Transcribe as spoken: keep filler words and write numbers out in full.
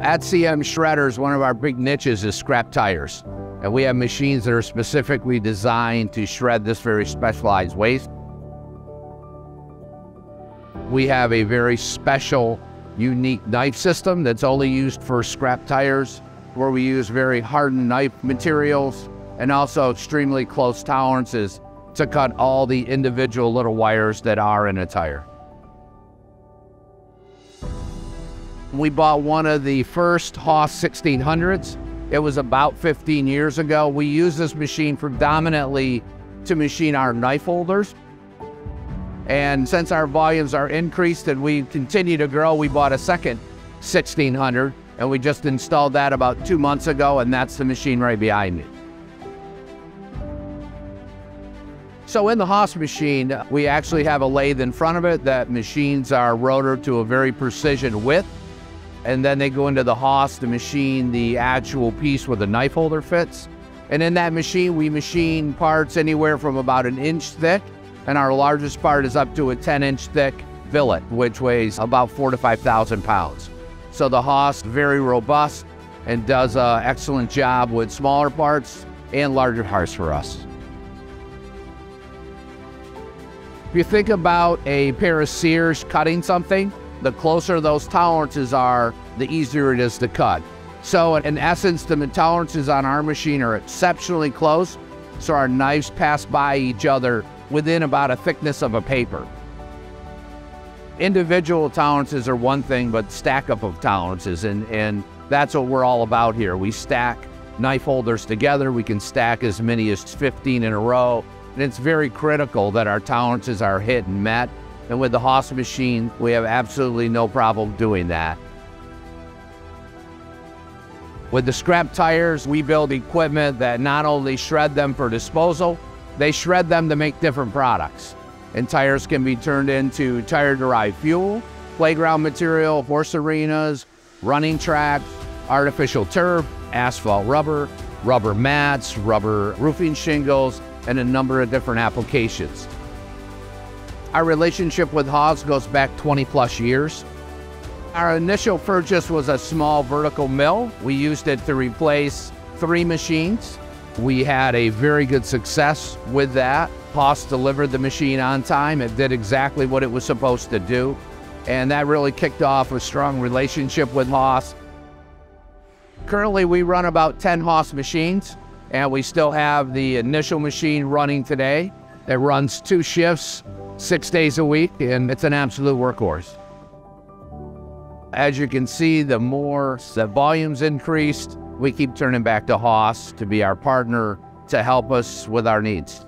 At C M Shredders, one of our big niches is scrap tires. And we have machines that are specifically designed to shred this very specialized waste. We have a very special, unique knife system that's only used for scrap tires, where we use very hardened knife materials and also extremely close tolerances to cut all the individual little wires that are in a tire. We bought one of the first Haas sixteen hundreds. It was about fifteen years ago. We use this machine predominantly to machine our knife holders. And since our volumes are increased and we continue to grow, we bought a second sixteen hundred, and we just installed that about two months ago, and that's the machine right behind me. So in the Haas machine, we actually have a lathe in front of it that machines our rotor to a very precision width. And then they go into the Haas to machine the actual piece where the knife holder fits. And in that machine, we machine parts anywhere from about an inch thick, and our largest part is up to a ten inch thick billet, which weighs about four to five thousand pounds. So the Haas, very robust, and does an excellent job with smaller parts and larger parts for us. If you think about a pair of sears cutting something, the closer those tolerances are, the easier it is to cut. So in essence, the tolerances on our machine are exceptionally close, so our knives pass by each other within about a thickness of a paper. Individual tolerances are one thing, but stack up of tolerances, and, and that's what we're all about here. We stack knife holders together. We can stack as many as fifteen in a row. And it's very critical that our tolerances are hit and met. And with the Haas machine, we have absolutely no problem doing that. With the scrap tires, we build equipment that not only shred them for disposal, they shred them to make different products. And tires can be turned into tire-derived fuel, playground material, horse arenas, running tracks, artificial turf, asphalt rubber, rubber mats, rubber roofing shingles, and a number of different applications. Our relationship with Haas goes back twenty plus years. Our initial purchase was a small vertical mill. We used it to replace three machines. We had a very good success with that. Haas delivered the machine on time. It did exactly what it was supposed to do. And that really kicked off a strong relationship with Haas. Currently, we run about ten Haas machines. And we still have the initial machine running today. It runs two shifts, six days a week, and it's an absolute workhorse. As you can see, the more the volumes increased, we keep turning back to Haas to be our partner to help us with our needs.